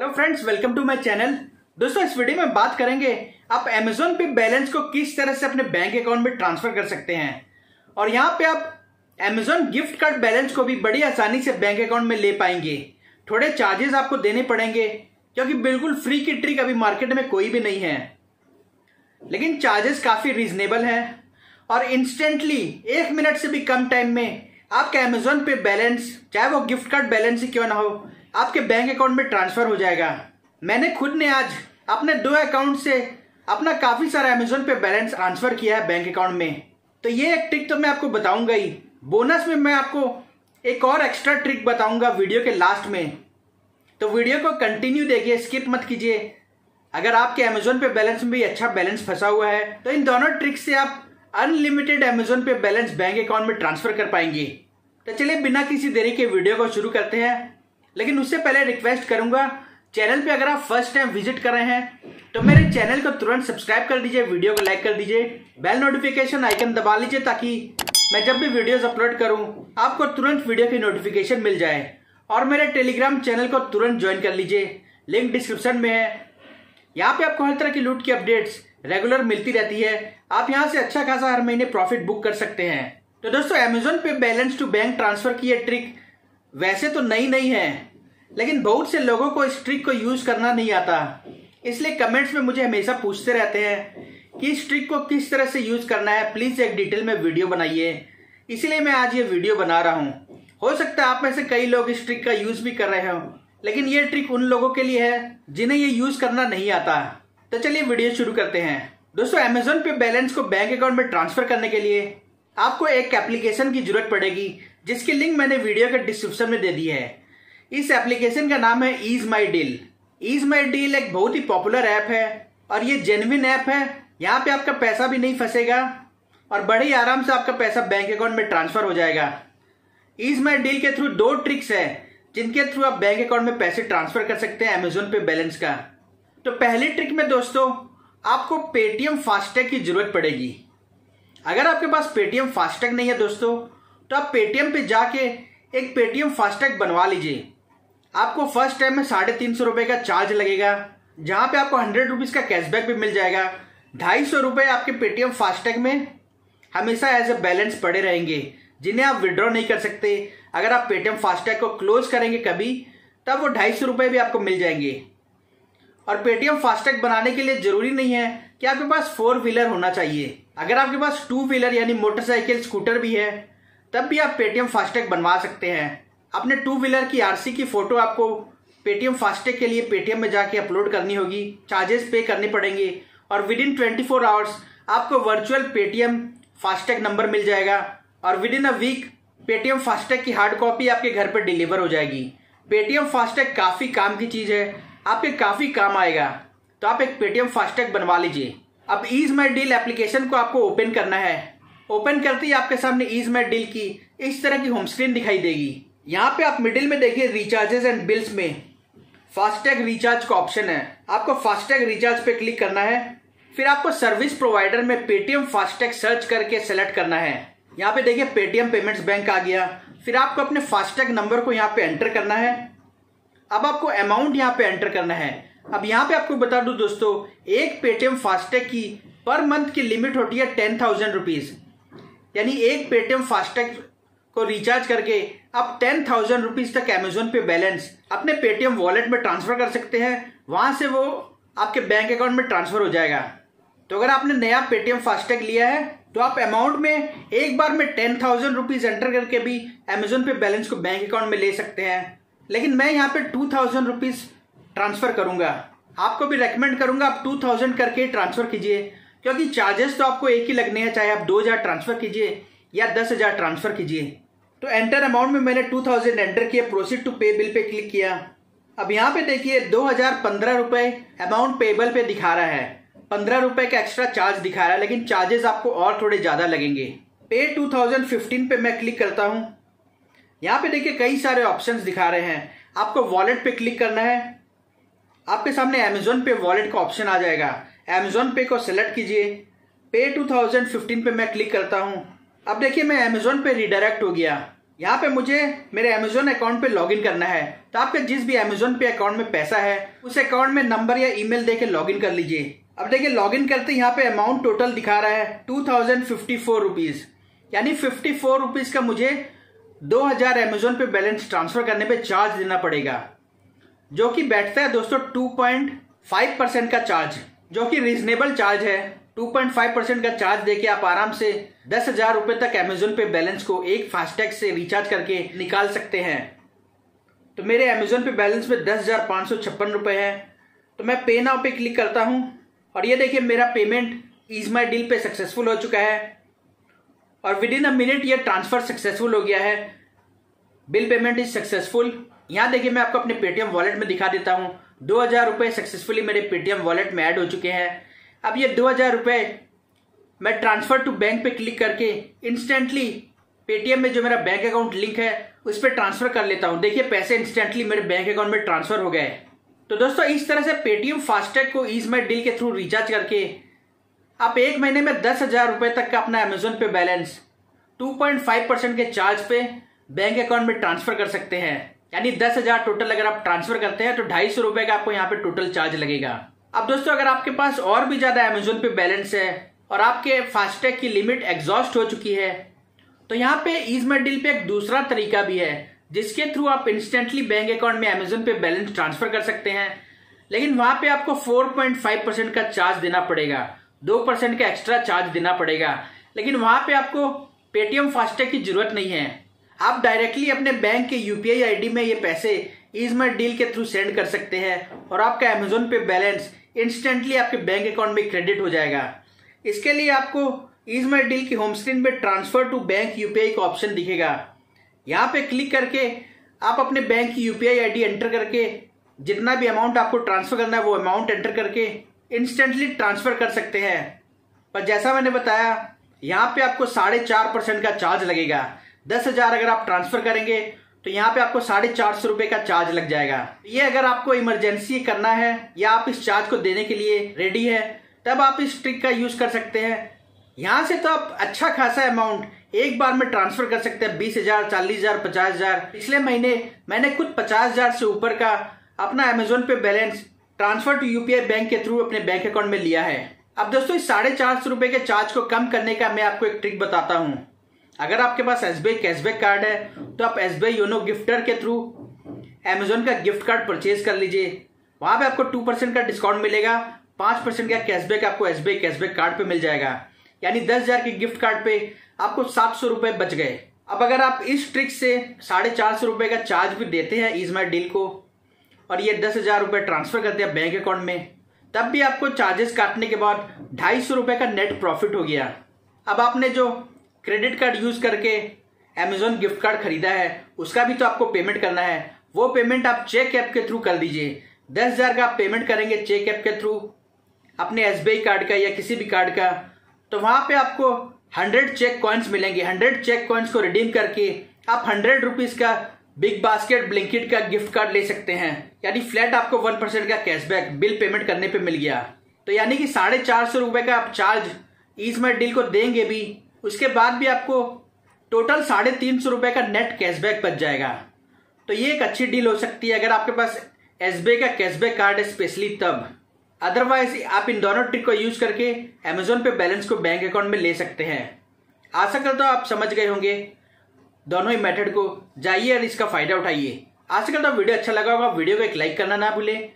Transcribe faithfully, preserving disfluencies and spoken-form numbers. Hello friends, welcome to my channel. दोस्तों, इस video में बात करेंगे आप अमेज़न पे बैलेंस को किस तरह से अपने बैंक अकाउंट में ट्रांसफर कर सकते हैं, और यहाँ पे आप अमेज़न गिफ्ट कार्ड बैलेंस को भी बड़ी आसानी से बैंक अकाउंट में ले पाएंगे। थोड़े चार्जेस आपको देने पड़ेंगे क्योंकि बिल्कुल फ्री की ट्रिक अभी मार्केट में कोई भी नहीं है, लेकिन चार्जेस काफ़ी रीजनेबल हैं और इंस्टेंटली एक मिनट से भी कम टाइम में आपका अमेज़न पे बैलेंस, चाहे वो गिफ्ट कार्ड बैलेंस ही क्यों ना हो, आपके बैंक अकाउंट में ट्रांसफ़र हो जाएगा। मैंने खुद ने आज अपने दो अकाउंट से अपना काफ़ी सारा अमेज़न पे बैलेंस ट्रांसफ़र किया है बैंक अकाउंट में। तो ये एक ट्रिक तो मैं आपको बताऊंगा ही, बोनस में मैं आपको एक और एक्स्ट्रा ट्रिक बताऊंगा वीडियो के लास्ट में। तो वीडियो को कंटिन्यू देखिए, स्किप मत कीजिए। अगर आपके अमेज़न पे बैलेंस में भी अच्छा बैलेंस फंसा हुआ है तो इन दोनों ट्रिक से आप unlimited Amazon pay balance bank account में ट्रांसफ़र कर पाएंगे। तो चलिए बिना किसी देरी के वीडियो को शुरू करते हैं, लेकिन उससे पहले रिक्वेस्ट करूंगा, चैनल पे अगर आप फर्स्ट टाइम विजिट कर रहे हैं तो मेरे चैनल को तुरंत सब्सक्राइब कर दीजिए, वीडियो को लाइक कर दीजिए, बेल नोटिफिकेशन आइकन दबा लीजिए ताकि मैं जब भी वीडियोस अपलोड करूं आपको तुरंत वीडियो की नोटिफिकेशन मिल जाए। और मेरे टेलीग्राम चैनल को तुरंत ज्वाइन कर लीजिए, लिंक डिस्क्रिप्शन में है। यहाँ पर आपको हर तरह की लूट की अपडेट्स रेगुलर मिलती रहती है, आप यहाँ से अच्छा खासा हर महीने प्रॉफिट बुक कर सकते हैं। तो दोस्तों, Amazon pay balance to bank transfer की ये ट्रिक वैसे तो नई नई है, लेकिन बहुत से लोगों को इस ट्रिक को यूज़ करना नहीं आता, इसलिए कमेंट्स में मुझे हमेशा पूछते रहते हैं कि इस ट्रिक को किस तरह से यूज़ करना है, प्लीज़ एक डिटेल में वीडियो बनाइए। इसलिए मैं आज ये वीडियो बना रहा हूँ। हो सकता है आप में से कई लोग इस ट्रिक का यूज़ भी कर रहे हो, लेकिन ये ट्रिक उन लोगों के लिए है जिन्हें ये यूज़ करना नहीं आता। तो चलिए वीडियो शुरू करते हैं। दोस्तों, अमेज़न पे बैलेंस को बैंक अकाउंट में ट्रांसफ़र करने के लिए आपको एक एप्लीकेशन की ज़रूरत पड़ेगी, जिसकी लिंक मैंने वीडियो के डिस्क्रिप्शन में दे दी है। इस एप्लीकेशन का नाम है EaseMyDeal। EaseMyDeal एक बहुत ही पॉपुलर ऐप है और ये जेन्युइन ऐप है। यहाँ पे आपका पैसा भी नहीं फंसेगा और बड़े आराम से आपका पैसा बैंक अकाउंट में ट्रांसफ़र हो जाएगा। EaseMyDeal के थ्रू दो ट्रिक्स हैं जिनके थ्रू आप बैंक अकाउंट में पैसे ट्रांसफ़र कर सकते हैं अमेज़न पे बैलेंस का। तो पहली ट्रिक में दोस्तों आपको पेटीएम फास्टैग की ज़रूरत पड़ेगी। अगर आपके पास पेटीएम फास्टैग नहीं है दोस्तों, तो आप पेटीएम पे जाके एक पेटीएम फास्टैग बनवा लीजिए। आपको फर्स्ट टाइम में साढ़े तीन सौ रुपये का चार्ज लगेगा, जहाँ पे आपको हंड्रेड रुपीज़ का कैशबैक भी मिल जाएगा। ढाई सौ रुपये आपके पेटीएम फास्टैग में हमेशा एज ए बैलेंस पड़े रहेंगे, जिन्हें आप विड्रॉ नहीं कर सकते। अगर आप पेटीएम फास्टैग को क्लोज करेंगे कभी, तब वो ढाई सौ रुपये भी आपको मिल जाएंगे। और पेटीएम फास्टैग बनाने के लिए ज़रूरी नहीं है कि आपके पास फोर व्हीलर होना चाहिए। अगर आपके पास टू व्हीलर यानी मोटरसाइकिल, स्कूटर भी है, तब भी आप पेटीएम फास्टैग बनवा सकते हैं। अपने टू व्हीलर की आरसी की फ़ोटो आपको पेटीएम फास्टैग के लिए पेटीएम में जाके अपलोड करनी होगी, चार्जेस पे करने पड़ेंगे, और within twenty four hours आपको वर्चुअल पेटीएम फास्टैग नंबर मिल जाएगा। और within a week Paytm FASTag की हार्ड कॉपी आपके घर पर डिलीवर हो जाएगी। पेटीएम फास्टैग काफ़ी काम की चीज़ है, आपके काफ़ी काम आएगा। तो आप एक पेटीएम फास्टैग बनवा लीजिए। अब EaseMyDeal एप्लीकेशन को आपको ओपन करना है। ओपन करते ही आपके सामने EaseMyDeal की इस तरह की होम स्क्रीन दिखाई देगी। यहाँ पे आप मिडिल में देखिए रिचार्जेस एंड बिल्स में फास्टैग रिचार्ज का ऑप्शन है, आपको फास्टैग रिचार्ज पे क्लिक करना है। फिर आपको सर्विस प्रोवाइडर में पेटीएम फास्टैग सर्च करके सेलेक्ट करना है। यहाँ पे देखिए पेटीएम पेमेंट्स बैंक आ गया। फिर आपको अपने फास्टैग नंबर को यहाँ पे एंटर करना है। अब आपको अमाउंट यहाँ पे एंटर करना है। अब यहाँ पे आपको बता दूँ दोस्तों, एक पेटीएम फास्टैग की पर मंथ की लिमिट होती है टेन थाउजेंड रुपीज़, यानी एक पेटीएम फास्टैग को रिचार्ज करके आप टेन थाउजेंड रुपीज़ तक अमेज़न पे बैलेंस अपने पेटीएम वॉलेट में ट्रांसफ़र कर सकते हैं, वहाँ से वो आपके बैंक अकाउंट में ट्रांसफ़र हो जाएगा। तो अगर आपने नया पेटीएम फास्टैग लिया है तो आप अमाउंट में एक बार में टेन थाउजेंड रुपीज़ एंटर करके भी अमेज़न पे बैलेंस को बैंक अकाउंट में ले सकते हैं, लेकिन मैं यहाँ पर टू थाउजेंड रुपीज़ ट्रांसफ़र करूँगा। आपको भी रेकमेंड करूँगा आप टू थाउजेंड करके ट्रांसफ़र कीजिए, क्योंकि चार्जेस तो आपको एक ही लगने हैं, चाहे आप दो हज़ार ट्रांसफ़र कीजिए या दस हज़ार ट्रांसफ़र कीजिए। तो एंटर अमाउंट में मैंने टू थाउजेंड एंटर किया, प्रोसीड टू पे बिल पे क्लिक किया। अब यहाँ पे देखिए दो हज़ार पंद्रह रुपये अमाउंट पेबल पे दिखा रहा है, पंद्रह रुपये का एक्स्ट्रा चार्ज दिखा रहा है, लेकिन चार्जेस आपको और थोड़े ज़्यादा लगेंगे। पे टू थाउजेंड फिफ्टीन पे मैं क्लिक करता हूँ। यहाँ पे देखिए कई सारे ऑप्शन दिखा रहे हैं, आपको वॉलेट पे क्लिक करना है। आपके सामने अमेज़न पे वॉलेट का ऑप्शन आ जाएगा, अमेज़न पे को सेलेक्ट कीजिए। पे टू थाउजेंड फिफ्टीन पे मैं क्लिक करता हूँ। अब देखिए मैं अमेज़न पे रिडायरेक्ट हो गया। यहाँ पे मुझे मेरे अमेजोन अकाउंट पे लॉगिन करना है। तो आपके जिस भी अमेजोन पे अकाउंट में पैसा है उस अकाउंट में नंबर या ईमेल देके लॉगिन कर लीजिए। अब देखिए लॉगिन करते यहाँ पे अमाउंट टोटल दिखा रहा है two thousand fifty four rupees, यानी फिफ्टी फोर रुपीज का मुझे दो हजार अमेजोन पे बैलेंस ट्रांसफर करने पे चार्ज देना पड़ेगा, जो कि बैठता है दोस्तों टू पॉइंट फाइव परसेंट का चार्ज, जो कि रीजनेबल चार्ज है। टू पॉइंट फाइव परसेंट का चार्ज देके आप आराम से दस हजार रुपए तक अमेजोन पे बैलेंस को एक फास्टैग से रिचार्ज करके निकाल सकते हैं। तो मेरे अमेजोन पे बैलेंस में दस हजार पाँच सौ छप्पन रुपए है। तो मैं पे नाउ पे क्लिक करता हूं और ये देखिए मेरा पेमेंट ईज माई डील पे सक्सेसफुल हो चुका है और विद इन अ मिनट ये ट्रांसफर सक्सेसफुल हो गया है। Bill payment is successful. यहाँ देखिए मैं आपको अपने पेटीएम वॉलेट में दिखा देता हूँ, दो हजार रुपये सक्सेसफुली मेरे पेटीएम वॉलेट में ऐड हो चुके हैं। अब ये दो हजार रुपये मैं ट्रांसफर टू बैंक पे क्लिक करके इंस्टेंटली पेटीएम में जो मेरा बैंक अकाउंट लिंक है उस पर ट्रांसफर कर लेता हूँ। देखिए पैसे इंस्टेंटली मेरे बैंक अकाउंट में ट्रांसफर हो गए। तो दोस्तों इस तरह से पेटीएम फास्टैग को ईज माई डील के थ्रू रिचार्ज करके आप एक महीने में दस हजार रुपये तक का अपना अमेजोन पे balance two point five percent के चार्ज पे बैंक अकाउंट में ट्रांसफर कर सकते हैं। यानी दस हजार टोटल अगर आप ट्रांसफर करते हैं तो ढाई सौ रुपए का आपको यहाँ पे टोटल चार्ज लगेगा। अब दोस्तों अगर आपके पास और भी ज्यादा अमेजोन पे बैलेंस है और आपके फास्टैग की लिमिट एग्जॉस्ट हो चुकी है तो यहाँ पे ईज माई डील पे एक दूसरा तरीका भी है जिसके थ्रू आप इंस्टेंटली बैंक अकाउंट में अमेजोन पे बैलेंस ट्रांसफर कर सकते हैं, लेकिन वहां पे आपको फोर पॉइंट फाइव परसेंट का चार्ज देना पड़ेगा, दो परसेंट का एक्स्ट्रा चार्ज देना पड़ेगा। लेकिन वहां पे आपको पेटीएम फास्टैग की जरूरत नहीं है, आप डायरेक्टली अपने बैंक के यूपीआई आईडी में ये पैसे ईज माई डील के थ्रू सेंड कर सकते हैं और आपका अमेजोन पे बैलेंस इंस्टेंटली आपके बैंक अकाउंट में क्रेडिट हो जाएगा। इसके लिए आपको ईज माई डील की होम स्क्रीन पे ट्रांसफर टू बैंक यूपीआई का ऑप्शन दिखेगा। यहाँ पे क्लिक करके आप अपने बैंक की यूपीआई आईडी एंटर करके जितना भी अमाउंट आपको ट्रांसफर करना है वो अमाउंट एंटर करके इंस्टेंटली ट्रांसफर कर सकते हैं। पर जैसा मैंने बताया यहाँ पे आपको साढ़े चार परसेंट का चार्ज लगेगा। दस हजार अगर आप ट्रांसफर करेंगे तो यहाँ पे आपको साढ़े चार सौ रुपए का चार्ज लग जाएगा। ये अगर आपको इमरजेंसी करना है या आप इस चार्ज को देने के लिए रेडी है तब आप इस ट्रिक का यूज कर सकते हैं। यहाँ से तो आप अच्छा खासा अमाउंट एक बार में ट्रांसफर कर सकते हैं, बीस हजार चालीस हजार पचास हजार पिछले महीने मैंने खुद पचास हजार से ऊपर का अपना अमेजोन पे balance transfer to UPI bank के थ्रू अपने बैंक अकाउंट में लिया है। अब दोस्तों इस साढ़े चार सौ रुपए के चार्ज को कम करने का मैं आपको एक ट्रिक बताता हूँ। अगर आपके पास S B I cashback card है तो आप S B I YONO gifter के थ्रू अमेजोन का गिफ्ट कार्ड परचेज कर लीजिए। वहां पे आपको टू परसेंट का डिस्काउंट मिलेगा, पाँच परसेंट का कैशबैक आपको S B I cashback card पे मिल जाएगा। यानी दस हजार के गिफ्ट कार्ड पे आपको सात सौ रुपए बच गए। अब अगर आप इस ट्रिक से साढ़े चार सौ रुपए का चार्ज भी देते हैं ईज माई डील को और ये दस हजार रुपए ट्रांसफर करते हैं बैंक अकाउंट में तब भी आपको चार्जेस काटने के बाद ढाई सौ रुपए का नेट प्रॉफिट हो गया। अब आपने जो क्रेडिट कार्ड यूज करके अमेजोन गिफ्ट कार्ड खरीदा है उसका भी तो आपको पेमेंट करना है, वो पेमेंट आप चेक ऐप के थ्रू कर दीजिए। दस हजार का आप पेमेंट करेंगे चेक ऐप के थ्रू अपने एस बी आई कार्ड का या किसी भी कार्ड का तो वहां पे आपको हंड्रेड चेक कॉइन्स मिलेंगे। हंड्रेड चेक कॉइन्स को रिडीम करके आप हंड्रेड रुपीज का बिग बास्केट ब्लिंकिट का गिफ्ट कार्ड ले सकते हैं। यानी फ्लैट आपको वन परसेंट का कैशबैक बिल पेमेंट करने पर पे मिल गया। तो यानी कि साढ़े चार सौ रुपए का आप चार्ज ईज माई डील को देंगे भी, उसके बाद भी आपको टोटल साढ़े तीन सौ रुपए का नेट कैशबैक बच जाएगा। तो ये एक अच्छी डील हो सकती है अगर आपके पास एस बी आई का कैशबैक कार्ड है स्पेशली तब। अदरवाइज आप इन दोनों ट्रिक को यूज करके अमेजोन पे बैलेंस को बैंक अकाउंट में ले सकते हैं। आशा करता हूं आप समझ गए होंगे दोनों ही मेथड को। जाइए और इसका फायदा उठाइए। आशा करता हूं वीडियो अच्छा लगा होगा। वीडियो को एक लाइक करना ना भूलें।